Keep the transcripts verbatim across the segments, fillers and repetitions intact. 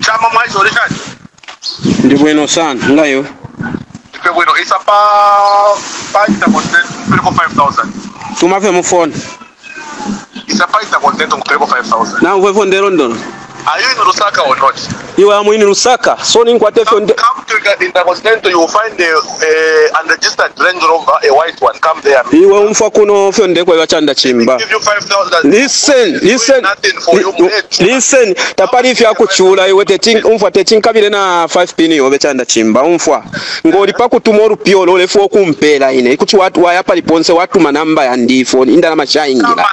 Chama maiso Richard. Ndi bueno sana, ngayo. Ndi bueno, isa pa pa ita content kuliko five thousand. Tumafe mu phone. Isa pa ita content kuliko five thousand. Na uwe phone de London. Are you in Lusaka or not? You are in Lusaka. So ni kwate phone. Come to the Intercontinental, you will find the uh, unregistered Range Rover, a white one. Come there. You will umfa kuno phone de kwa Chanda Chimba. Give you five thousand. Listen, listen. Nothing for you. Listen, tapari fya kuchula iwete ting umfa tetinka bile na five pini obe Chanda Chimba umfa. Ngoli pa kutumoru piolo ole fo kumpela ine. Ikuchi watu waya pali ponse watu manamba ya ndi phone indala mashaingira.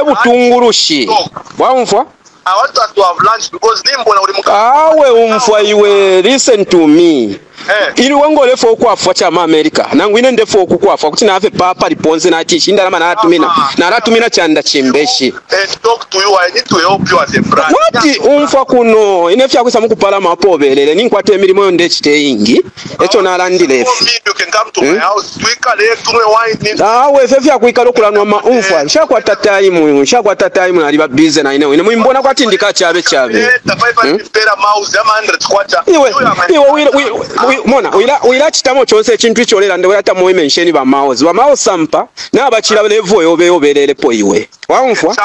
Ebu tungurushi. Wa umfa. I want us to have lunch because nimbo na ulimuka. Awe umfwa iwe, listen to me. Hey. Ili wango lefo ukua afuwa chama Amerika. Nangu ine ndefo ukua afuwa. Kutina hafe papa liponze na atishi. Inda lama na hatumina. Ah, na hatumina Chanda Chimbeshi. And talk to you. I need to help you as a brand. Wati umfwa kuno. Inefya kusa muku pala mapo velele. Nini kwa temiri moyo ndechite ingi. Echo na landi lefi. You can come to hmm? my house. Tuika le, tuwe wine. Awe, fefya kuika lukula nwama umfwa. Shia kwa tataimu. Shia kwa tataimu na riba bize na ineo. Inemu imbona kwa tindika chave chave. Iwe, iwe, iwe. Mona, wila wila chitamo chonse chintu cholera ndo yata moyo mensheni ba maozi. Ba maozi sampa na abachira levo yobe obelele po iwe. Waumfwa.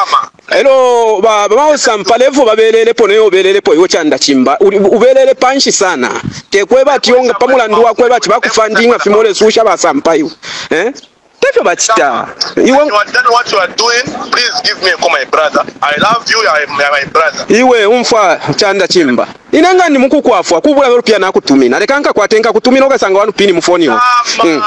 Hello ba maozi sampa levo babelele po ne obelele po iwe Chanda Chimba. Ubelele panshi sana. Tekweba tionga pamula nduwa kweba chibakufandinga fimole susha ba sampa iwe. Eh? You want to know what you are doing? Please give me a call, my brother. I love you, I am my brother. Iwe umfa Chanda Chimba. Inanga ni muku kuafua, kubula Europia na kutumina. Lekanka kwatenka kutumina, ukasanga wanu pini mufonio. Mm.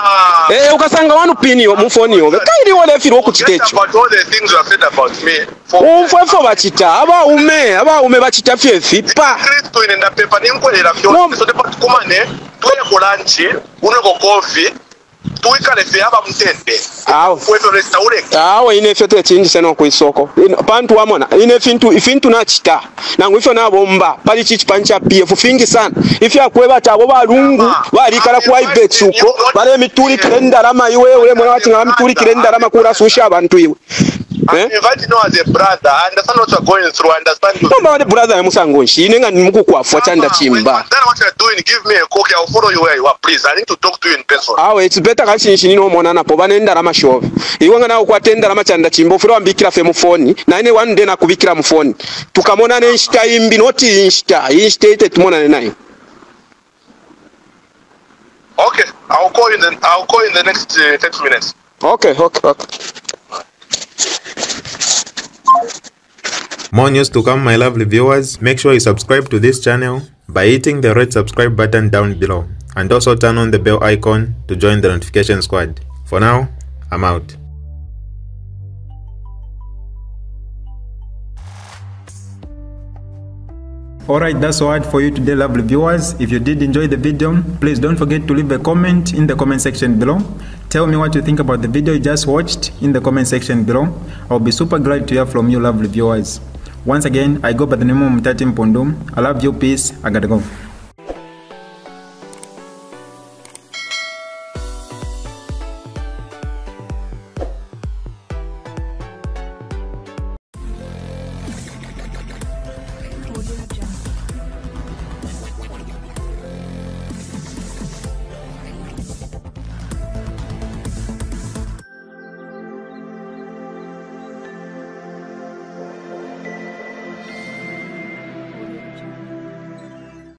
Eh, ukasanga wanu pini mufonio. Kaidi wale firu woku chitecho. But all the things you have said about me. Umfa fo bachita, aba ume, aba ume bachita fie fipa. Kristo inenda pepa, ni mkwele rafioni. So depa tukumane, tuwe kulanchi, unweko kofi. Tuika lefe haba mtende. Awe. Kwefe restaureka. Awe inefyote chindi seno kuisoko. In, pantu wa mwana. Inefintu ifintu na chita. Nangu ifyo na bomba. Pali chichi pancha P F. Fingi sana. Ifyo akweba taboba rungu. Walikala kuwa ibe chuko. Wale mituli kirenda rama iwe. Ule mwana wati nga mituli kirenda rama kura susha bantu iwe. Eh? I'm inviting you as a brother. I understand what you're going through. I understand you. No, but brother, I'm musangonshi. Inenga ni muku kuafua Chanda Chimba. Then what you're doing, give me a call. I'll follow you where you are, please. I need to talk to you in person. Ah, it's better kasi nishini no mona na pobana enda rama show. Iwanga na ukwatenda rama Chanda Chimba. Ufiro ambikira fe mufoni. Na ine one day na kubikira mufoni. Tukamona ne inshita imbi. Noti inshita. Inshita ite tumona ne nai. Okay. I'll call you in the, I'll call you in the next uh, ten minutes. Okay, okay, okay. More news to come, my lovely viewers. Make sure you subscribe to this channel by hitting the red subscribe button down below and also turn on the bell icon to join the notification squad. For now, I'm out. Alright, that's all for you today, lovely viewers. If you did enjoy the video, please don't forget to leave a comment in the comment section below. Tell me what you think about the video you just watched in the comment section below. I'll be super glad to hear from you, lovely viewers. Once again, I go by the name of Mutati Mpundu. I love you, peace, I gotta go.